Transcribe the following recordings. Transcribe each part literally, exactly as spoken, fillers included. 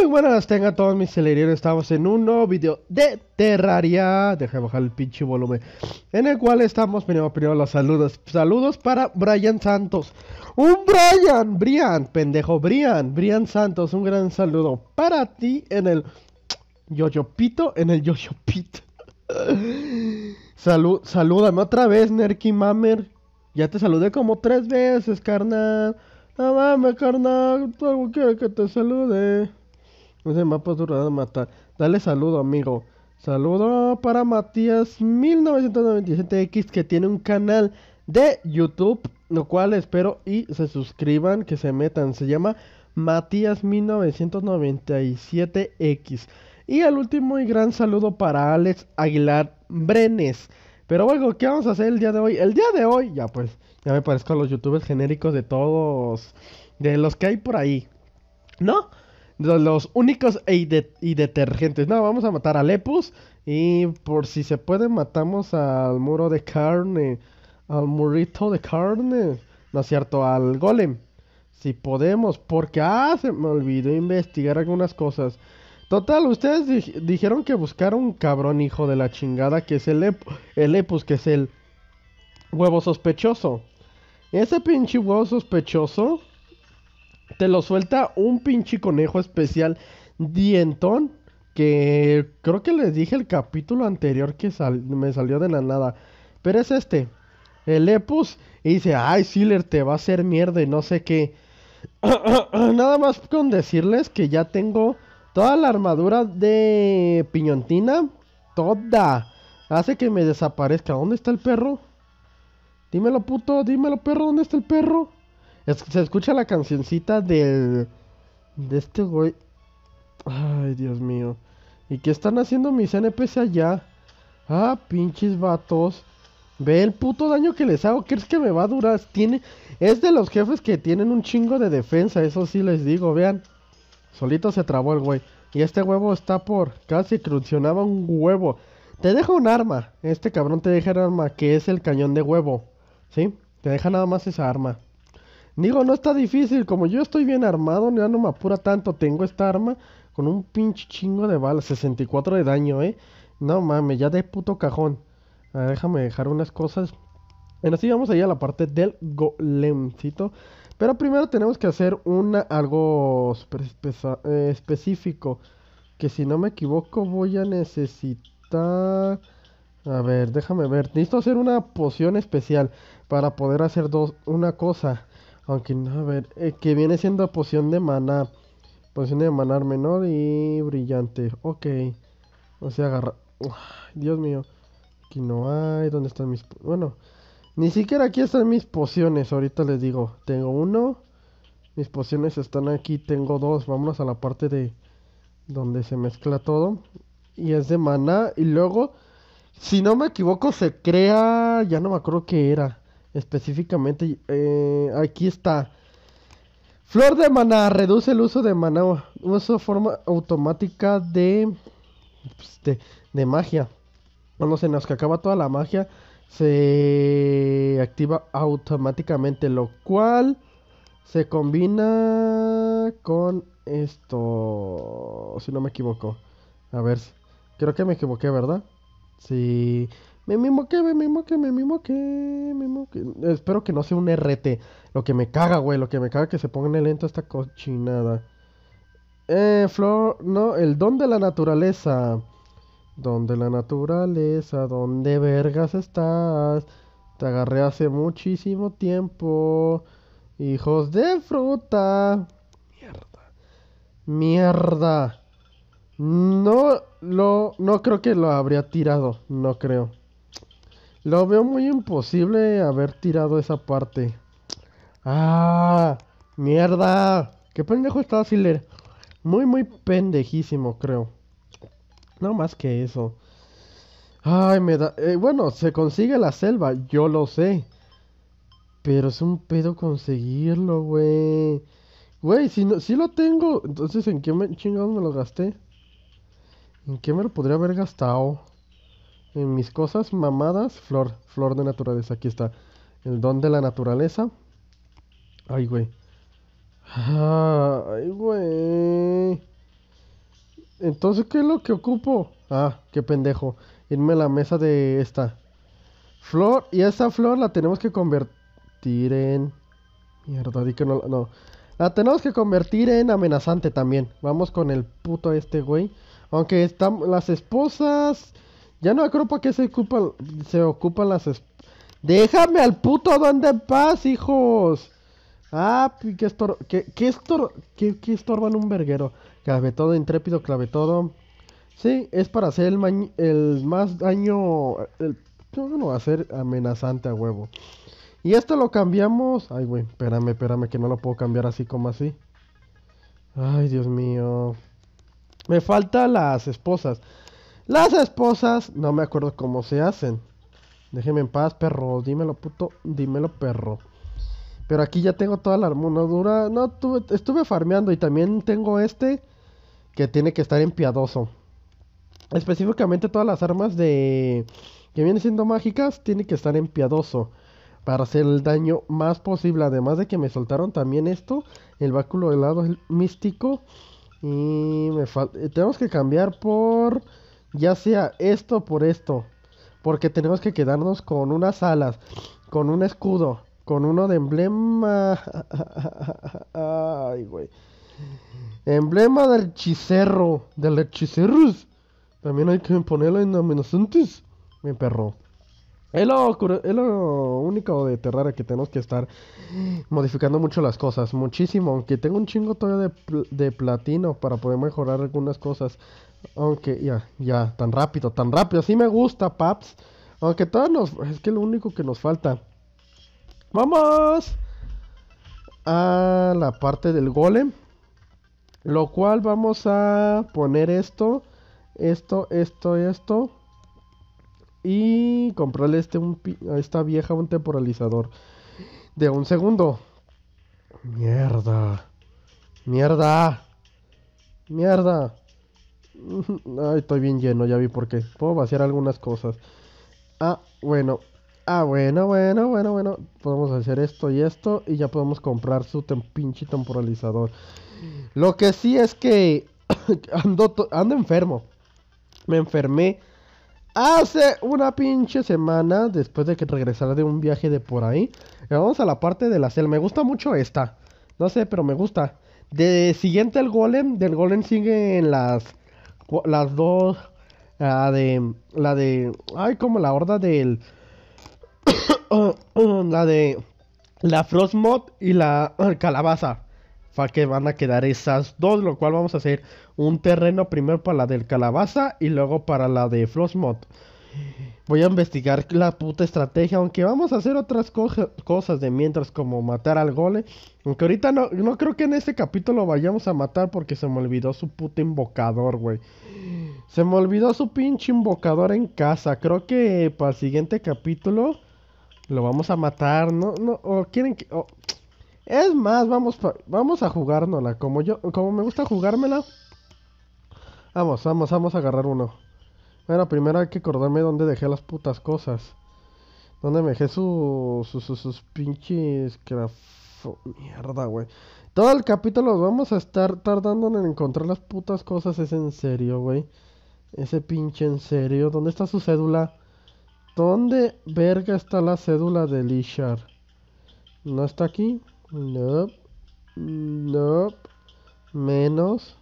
Muy buenas, tengan todos mis celereros. Estamos en un nuevo video de Terraria. Deja de bajar el pinche volumen. En el cual estamos, venimos primero los saludos. Saludos para Brian Santos. Un Brian, Brian, pendejo, Brian, Brian Santos. Un gran saludo para ti en el Yoyopito, en el Yoyopito. Salud, salúdame otra vez, Nerky Mamer. Ya te saludé como tres veces, carnal. No mames, carnal, algo quiero que te salude. No se me ha pasado matar. Dale saludo, amigo. Saludo para Matías mil novecientos noventa y siete equis, que tiene un canal de YouTube, lo cual espero y se suscriban, que se metan. Se llama Matías mil novecientos noventa y siete equis. Y el último y gran saludo para Alex Aguilar Brenes. Pero bueno, ¿qué vamos a hacer el día de hoy? El día de hoy, ya pues, ya me parezco a los youtubers genéricos de todos, de los que hay por ahí, ¿no? De los únicos y, de, y detergentes. No, vamos a matar a Lepus y por si se puede matamos al muro de carne, al murito de carne, no es cierto, al golem, si podemos, porque, ah, se me olvidó investigar algunas cosas. Total, ustedes di dijeron que buscar un cabrón hijo de la chingada que es el, Lep el Lepus, que es el huevo sospechoso. Ese pinche huevo sospechoso te lo suelta un pinche conejo especial dientón, que creo que les dije el capítulo anterior que sal me salió de la nada. Pero es este, el Lepus, y dice, ay, Siler, te va a hacer mierda y no sé qué. Nada más con decirles que ya tengo toda la armadura de piñontina, toda, hace que me desaparezca. ¿Dónde está el perro? Dímelo, puto, dímelo, perro, ¿dónde está el perro? Es, se escucha la cancioncita del... de este güey. Ay, Dios mío. ¿Y qué están haciendo mis N P C allá? Ah, pinches vatos. Ve el puto daño que les hago. ¿Crees que me va a durar? Tiene... es de los jefes que tienen un chingo de defensa, eso sí les digo, vean. Solito se trabó el güey. Y este huevo está por... casi crucionaba un huevo. Te deja un arma. Este cabrón te deja un arma, que es el cañón de huevo, ¿sí? Te deja nada más esa arma. Digo, no está difícil. Como yo estoy bien armado, ya no me apura tanto. Tengo esta arma con un pinche chingo de balas. sesenta y cuatro de daño, ¿eh? No mames, ya de puto cajón. A ver, déjame dejar unas cosas. Bueno, sí, vamos allá a la parte del golemcito. Pero primero tenemos que hacer una, algo eh, específico. Que si no me equivoco voy a necesitar... a ver, déjame ver. Necesito hacer una poción especial para poder hacer dos, una cosa. Aunque no, a ver. Eh, que viene siendo poción de maná. Poción de maná menor y brillante. Ok. O sea, agarra... uf, Dios mío. Aquí no hay. ¿Dónde están mis...? Bueno... ni siquiera aquí están mis pociones, ahorita les digo. Tengo uno. Mis pociones están aquí, tengo dos. Vámonos a la parte de donde se mezcla todo. Y es de maná. Y luego, si no me equivoco, se crea... ya no me acuerdo qué era específicamente. eh, Aquí está. Flor de maná. Reduce el uso de maná. Uso forma automática de... De, de magia. Cuando se nos acaba toda la magia, se activa automáticamente, lo cual se combina con esto, si no me equivoco. A ver, creo que me equivoqué, ¿verdad? Sí, me mimoqué, me mimoqué, me mimoqué, me mimoqué. Espero que no sea un R T, lo que me caga, güey, lo que me caga que se ponga en lento esta cochinada. Eh, Flor, no, el don de la naturaleza. Donde la naturaleza, donde vergas estás. Te agarré hace muchísimo tiempo. Hijos de fruta. Mierda. Mierda. No lo... no creo que lo habría tirado. No creo. Lo veo muy imposible haber tirado esa parte. Ah, mierda. Qué pendejo estaba Siler. Muy, muy pendejísimo, creo. No más que eso. Ay, me da... Eh, bueno, se consigue la selva, yo lo sé. Pero es un pedo conseguirlo, güey. Güey, si, no, si lo tengo... entonces, ¿en qué me... chingados me lo gasté? ¿En qué me lo podría haber gastado? En mis cosas mamadas. Flor, flor de naturaleza, aquí está. El don de la naturaleza. Ay, güey. Ay, güey. Entonces, ¿qué es lo que ocupo? Ah, qué pendejo. Irme a la mesa de esta flor. Y esa flor la tenemos que convertir en... Mierda, di que no... No. La tenemos que convertir en amenazante también. Vamos con el puto este, güey. Aunque están las esposas... Ya no me acuerdo para qué se ocupan, se ocupan las esposas. ¡Déjame al puto duende en paz, hijos! Ah, que estor... Que, que, estor... que, que estorban un verguero. Clavetodo, intrépido, clavetodo. Sí, es para hacer el, ma... el más daño... El... No, va a ser amenazante a huevo. Y este lo cambiamos... Ay, güey, espérame, espérame, que no lo puedo cambiar así como así. Ay, Dios mío. Me faltan las esposas. Las esposas... No me acuerdo cómo se hacen. Déjeme en paz, perro. Dímelo, puto. Dímelo, perro. Pero aquí ya tengo toda la armadura. No, tuve, estuve farmeando. Y también tengo este. Que tiene que estar en piadoso. Específicamente todas las armas de... Que vienen siendo mágicas. Tienen que estar en piadoso. Para hacer el daño más posible. Además de que me soltaron también esto. El báculo helado místico. Y me falta... Tenemos que cambiar por... Ya sea esto o por esto. Porque tenemos que quedarnos con unas alas, con un escudo, con uno de emblema. Ay, güey. Emblema del hechicero, del hechiceros. También hay que ponerlo en amenazantes. Mi perro. Es lo, es lo único de Terraria que tenemos que estar modificando mucho las cosas. Muchísimo. Aunque tengo un chingo todavía de, pl de platino para poder mejorar algunas cosas. Aunque ya, ya, tan rápido, tan rápido. Así me gusta, paps. Aunque todos nos... Es que lo único que nos falta. ¡Vamos! A la parte del golem. Lo cual vamos a poner esto. Esto, esto, esto. Y comprarle este un, a esta vieja un temporalizador. De un segundo. Mierda. Mierda. Mierda. Ay, estoy bien lleno, ya vi por qué. Puedo vaciar algunas cosas. Ah, bueno. Ah, bueno, bueno, bueno, bueno. Podemos hacer esto y esto. Y ya podemos comprar su tem pinche temporalizador. Lo que sí es que ando, ando enfermo. Me enfermé hace una pinche semana. Después de que regresara de un viaje de por ahí. Y vamos a la parte de la selva. Me gusta mucho esta. No sé, pero me gusta. De siguiente el golem. Del golem sigue en las... Las dos, la de, la de, ay, como la horda del, la de, la Frost Mod y la calabaza, para que van a quedar esas dos, lo cual vamos a hacer un terreno primero para la del calabaza y luego para la de Frost Mod. Voy a investigar la puta estrategia, aunque vamos a hacer otras co cosas de mientras, como matar al golem. Aunque ahorita no, no creo que en este capítulo vayamos a matar porque se me olvidó su puto invocador, güey. Se me olvidó su pinche invocador en casa. Creo que para el siguiente capítulo lo vamos a matar, ¿no? No, o quieren que... O... Es más, vamos, vamos a jugárnosla, como yo, como me gusta jugármela. Vamos, vamos, vamos a agarrar uno. Bueno, primero hay que acordarme dónde dejé las putas cosas. Dónde me dejé su, su, su, sus pinches... Grafo... Mierda, güey. Todo el capítulo vamos a estar tardando en encontrar las putas cosas. Es en serio, güey. Ese pinche en serio. ¿Dónde está su cédula? ¿Dónde verga está la cédula de Lichard? ¿No está aquí? No. Nope. No. Nope. Menos...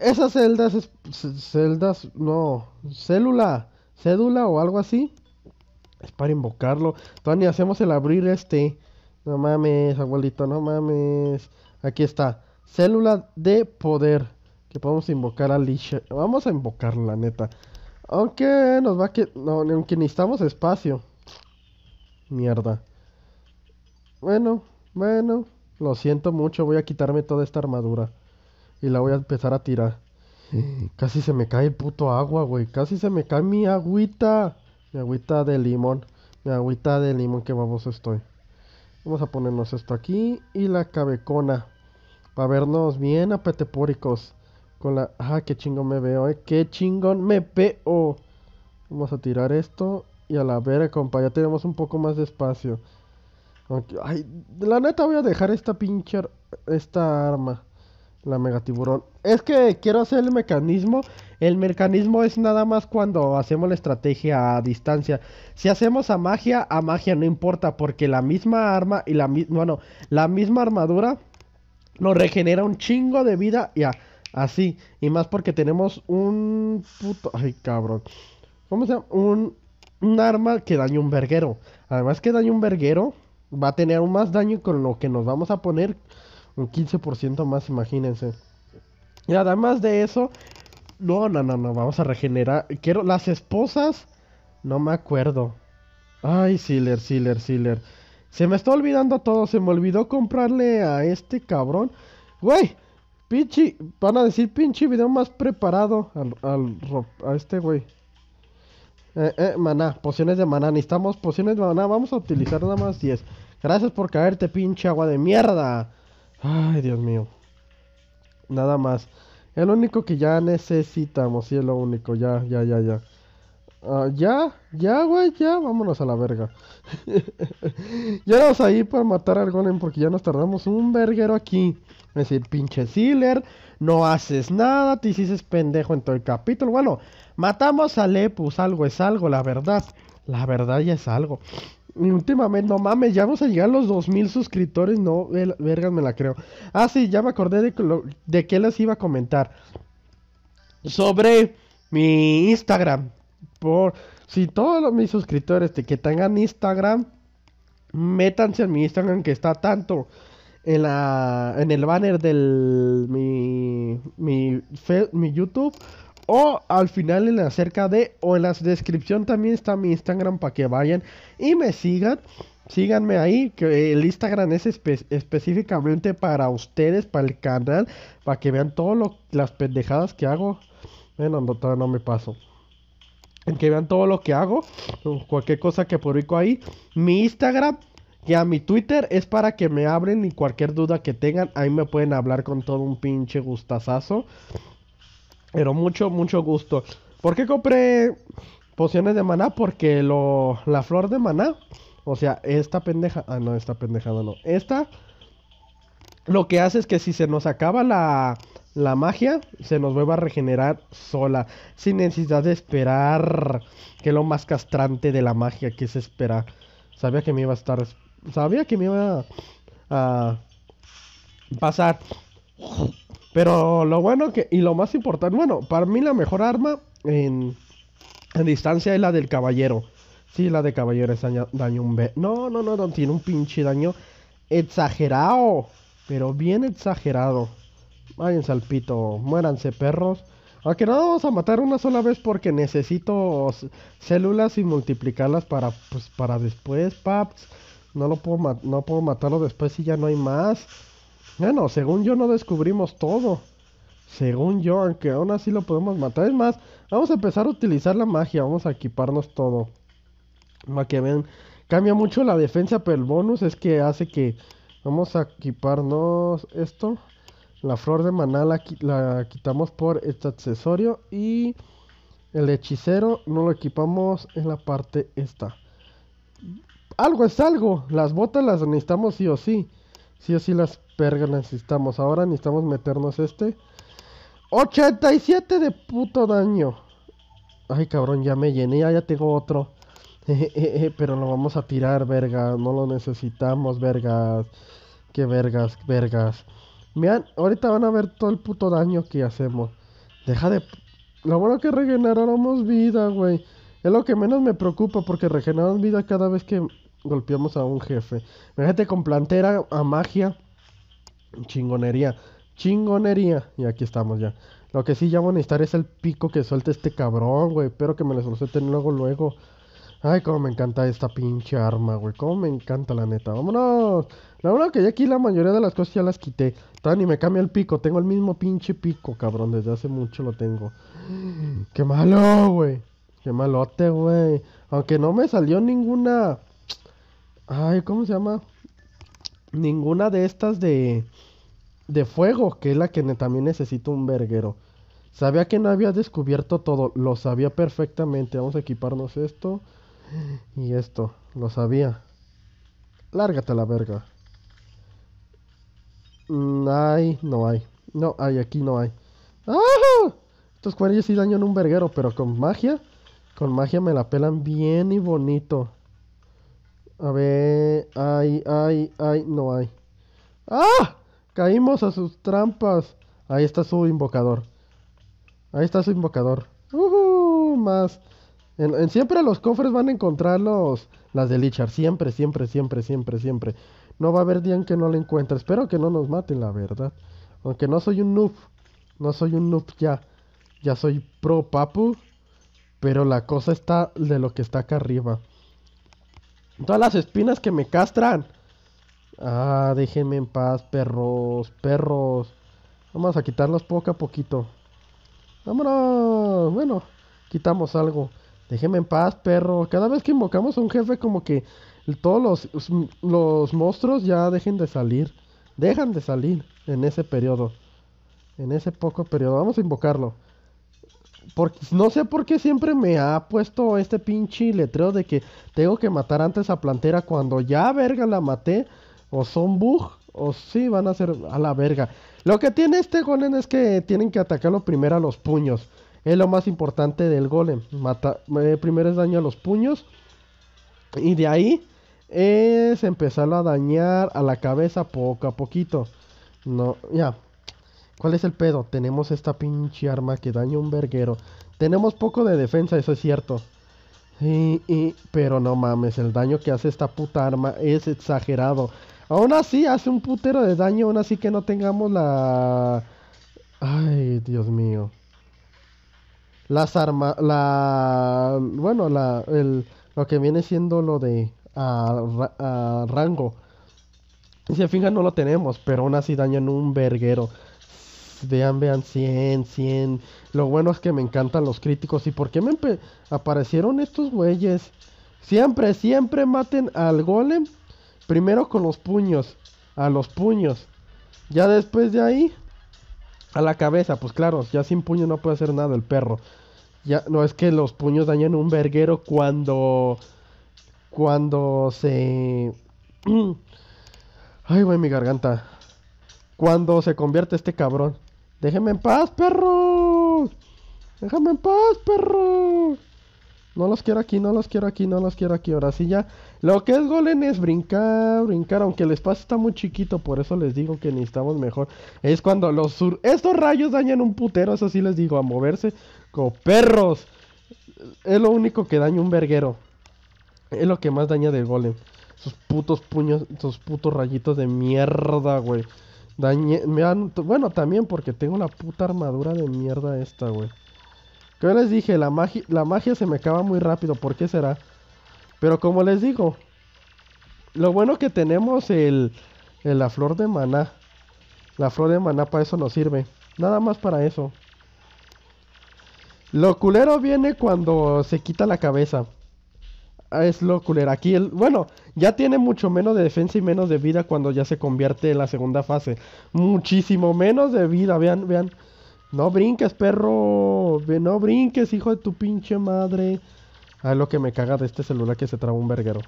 Esas celdas, es, celdas, no, célula, cédula o algo así, es para invocarlo. Tony, hacemos el abrir este, no mames, abuelito, no mames. Aquí está, célula de poder, que podemos invocar a Lichard. Vamos a invocarla, la neta. Aunque nos va a que, no, aunque necesitamos espacio. Mierda. Bueno, bueno, lo siento mucho, voy a quitarme toda esta armadura. Y la voy a empezar a tirar. Casi se me cae el puto agua, güey. Casi se me cae mi agüita. Mi agüita de limón. Mi agüita de limón, que baboso estoy. Vamos a ponernos esto aquí. Y la cabecona. Para vernos bien apetepóricos. Con la... Ah, qué chingón me veo, eh. Qué chingón me veo. Vamos a tirar esto. Y a la vera, compa. Ya tenemos un poco más de espacio. Ay, la neta voy a dejar esta pinche... Esta arma. La mega tiburón. Es que quiero hacer el mecanismo. El mecanismo es nada más cuando hacemos la estrategia a distancia. Si hacemos a magia, a magia no importa, porque la misma arma y la misma, bueno, la misma armadura nos regenera un chingo de vida. Ya, así. Y más porque tenemos un puto... Ay, cabrón. ¿Cómo se llama? Un, un arma que daña un verguero. Además que daña un verguero, va a tener aún más daño con lo que nos vamos a poner. Un quince por ciento más, imagínense. Y además de eso... No, no, no, no, vamos a regenerar. Quiero... Las esposas... No me acuerdo. Ay, Siler, Siler, Siler. Se me está olvidando todo. Se me olvidó comprarle a este cabrón. Güey. Pinche... Van a decir pinche video más preparado. Al... al a este güey. Eh, eh, maná. Pociones de maná. Necesitamos pociones de maná. Vamos a utilizar nada más diez. Gracias por caerte, pinche agua de mierda. Ay, Dios mío. Nada más. Es lo único que ya necesitamos. Sí, es lo único. Ya, ya, ya, ya. Uh, ya, ya, güey, ya. Vámonos a la verga. Ya vamos ahí para matar al golem, porque ya nos tardamos un verguero aquí. Es decir, pinche Siler, no haces nada. Te hiciste pendejo en todo el capítulo. Bueno, matamos a Lepus. Algo es algo, la verdad. La verdad ya es algo. Y últimamente, no mames, ya vamos a llegar a los dos mil suscriptores. No, el, vergas, me la creo. Ah, sí, ya me acordé de, lo, de qué les iba a comentar. Sobre mi Instagram. Por si todos los, mis suscriptores de que tengan Instagram, métanse en mi Instagram, que está tanto en la en el banner del mi, mi, fe, mi YouTube, o al final en la cerca de, o en la descripción también está mi Instagram, para que vayan y me sigan. Síganme ahí, que el Instagram es espe específicamente para ustedes, para el canal, para que vean todas las pendejadas que hago. Bueno, no, todavía no me paso. En que vean todo lo que hago, cualquier cosa que publico ahí. Mi Instagram y a mi Twitter es para que me abren y cualquier duda que tengan, ahí me pueden hablar con todo un pinche gustazazo. Pero mucho, mucho gusto. ¿Por qué compré pociones de maná? Porque lo, la flor de maná, o sea, esta pendeja... Ah, no, esta pendejada no. Esta, lo que hace es que si se nos acaba la, la magia, se nos vuelve a regenerar sola, sin necesidad de esperar, que es lo más castrante de la magia, que es esperar. Sabía que me iba a estar... Sabía que me iba a, a pasar... Pero lo bueno que, y lo más importante, bueno, para mí la mejor arma en, en distancia es la del caballero. Sí, la de caballero es daño, daño un B. No, no, no, no, tiene un pinche daño exagerado, pero bien exagerado. Váyanse al pito, muéranse, perros. Aunque no vamos a matar una sola vez, porque necesito células y multiplicarlas para, pues, para después, paps. No lo puedo, no puedo matarlo después si ya no hay más. Bueno, según yo no descubrimos todo. Según yo, aunque aún así lo podemos matar. Es más, vamos a empezar a utilizar la magia. Vamos a equiparnos todo. Para que vean, cambia mucho la defensa, pero el bonus es que hace que... Vamos a equiparnos esto. La flor de maná la, la quitamos por este accesorio. Y el hechicero no lo equipamos en la parte esta. Algo es algo. Las botas las necesitamos sí o sí. Sí o sí las pergas necesitamos. Ahora necesitamos meternos este ochenta y siete de puto daño. Ay, cabrón, ya me llené. Ya tengo otro. eh, eh, eh, Pero lo vamos a tirar, vergas. No lo necesitamos, vergas. Que vergas, vergas. Vean, ahorita van a ver todo el puto daño que hacemos. Deja de... Lo bueno que regeneramos vida, güey. Es lo que menos me preocupa, porque regeneramos vida cada vez que golpeamos a un jefe. Imagínate con plantera a magia. Chingonería, chingonería. Y aquí estamos ya. Lo que sí ya voy a necesitar es el pico que suelte este cabrón, güey. Espero que me lo suelten luego, luego. Ay, cómo me encanta esta pinche arma, güey. Cómo me encanta, la neta. Vámonos. La verdad que ya aquí la mayoría de las cosas ya las quité. Todavía ni me cambia el pico. Tengo el mismo pinche pico, cabrón. Desde hace mucho lo tengo. Qué malo, güey. Qué malote, güey. Aunque no me salió ninguna... Ay, ¿cómo se llama? Ninguna de estas de de fuego, que es la que ne, también necesito un verguero. Sabía que no había descubierto todo, lo sabía perfectamente. Vamos a equiparnos esto y esto, lo sabía. Lárgate a la verga. Ay, no hay. No hay, aquí no hay. ¡Ah! Estos cuadrillos sí dañan un verguero, pero con magia, con magia me la pelan bien y bonito. A ver, ay, ay, ay, no hay. ¡Ah! Caímos a sus trampas. Ahí está su invocador. Ahí está su invocador. Uh-huh, más. En, en siempre los cofres van a encontrar los, las de Lichard. Siempre, siempre, siempre, siempre, siempre. No va a haber día en que no la encuentre. Espero que no nos maten, la verdad. Aunque no soy un noob. No soy un noob ya. Ya soy pro papu. Pero la cosa está de lo que está acá arriba. Todas las espinas que me castran. Ah, déjenme en paz, perros, perros. Vamos a quitarlos poco a poquito. Vámonos. Bueno, quitamos algo. Déjenme en paz, perro. Cada vez que invocamos a un jefe, como que todos los, los monstruos ya dejen de salir. Dejan de salir en ese periodo. En ese poco periodo. Vamos a invocarlo. Porque, no sé por qué siempre me ha puesto este pinche letreo de que tengo que matar antes a Plantera cuando ya verga la maté. O son bug. O sí, van a ser a la verga. Lo que tiene este golem es que tienen que atacarlo primero a los puños. Es lo más importante del golem. Mata, eh, primero es daño a los puños. Y de ahí es empezarlo a dañar a la cabeza poco a poquito. No, ya. ¿Cuál es el pedo? Tenemos esta pinche arma que daña un verguero. Tenemos poco de defensa, eso es cierto. Y, y, pero no mames, el daño que hace esta puta arma es exagerado. Aún así hace un putero de daño, aún así que no tengamos la... Ay, Dios mío. Las armas, la... Bueno, la... El, lo que viene siendo lo de... A, a rango. Si se fijan no lo tenemos, pero aún así dañan un verguero. Vean, vean, cien, cien. Lo bueno es que me encantan los críticos. ¿Y por qué me aparecieron estos güeyes? Siempre, siempre maten al golem. Primero con los puños, a los puños. Ya después de ahí, a la cabeza, pues claro, ya sin puño no puede hacer nada el perro. Ya, no es que los puños dañan un verguero cuando... Cuando se... Ay, güey, mi garganta. Cuando se convierte este cabrón. Déjenme en paz, perros. Déjame en paz, perros. No los quiero aquí, no los quiero aquí, no los quiero aquí. Ahora sí ya. Lo que es golem es brincar, brincar. Aunque el espacio está muy chiquito, por eso les digo que necesitamos mejor. Es cuando los sur... Estos rayos dañan un putero, eso sí les digo. A moverse como perros. Es lo único que daña un verguero. Es lo que más daña del golem. Sus putos puños, sus putos rayitos de mierda, güey. Dañe... Me han... Bueno, también porque tengo la puta armadura de mierda esta, güey. Que yo les dije, la magia, la magia se me acaba muy rápido, ¿por qué será? Pero como les digo, lo bueno que tenemos el, el la flor de maná. La flor de maná para eso nos sirve, nada más para eso. Lo culero viene cuando se quita la cabeza. Es lo culero, aquí el, bueno, ya tiene mucho menos de defensa y menos de vida cuando ya se convierte en la segunda fase. Muchísimo menos de vida, vean, vean. No brinques, perro. No brinques, hijo de tu pinche madre. Ah, lo que me caga de este celular que se traba un verguero.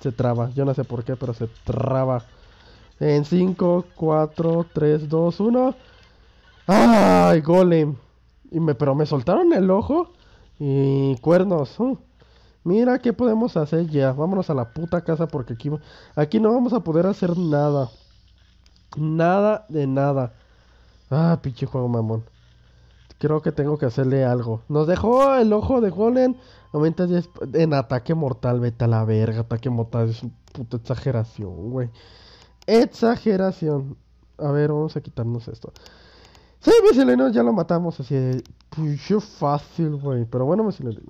Se traba, yo no sé por qué, pero se traba. En cinco, cuatro, tres, dos, uno. ¡Ay, golem! Y me, pero me soltaron el ojo y cuernos. Uh, mira, ¿qué podemos hacer ya? Vámonos a la puta casa porque aquí, aquí no vamos a poder hacer nada. Nada de nada. Ah, pinche juego mamón. Creo que tengo que hacerle algo. Nos dejó el ojo de golem. Aumenta diez en ataque mortal. Vete a la verga, ataque mortal. Es una puta exageración, güey. Exageración. A ver, vamos a quitarnos esto. Sí, miscelenios, ya lo matamos. Así de... Pucho fácil, güey. Pero bueno, miscelenios.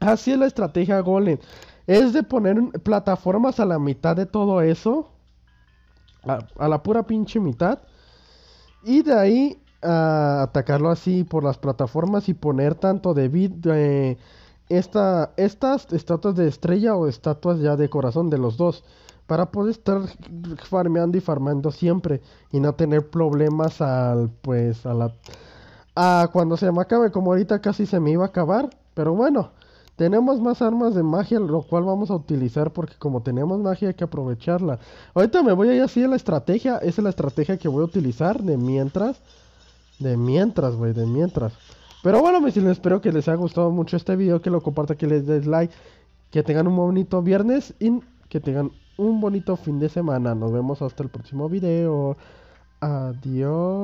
Así es la estrategia golem. Es de poner plataformas a la mitad de todo eso. A, a la pura pinche mitad. Y de ahí a atacarlo así por las plataformas y poner tanto de, vid, de esta, estas estatuas de estrella o estatuas ya de corazón de los dos. Para poder estar farmeando y farmando siempre y no tener problemas al pues a la... A cuando se me acabe, como ahorita casi se me iba a acabar. Pero bueno, Tenemos más armas de magia, lo cual vamos a utilizar porque como tenemos magia hay que aprovecharla. Ahorita me voy a ir así a la estrategia. Esa es la estrategia que voy a utilizar de mientras. De mientras, güey, de mientras. Pero bueno, mis silencios, espero que les haya gustado mucho este video, que lo compartan, que les des like. Que tengan un bonito viernes y que tengan un bonito fin de semana. Nos vemos hasta el próximo video. Adiós.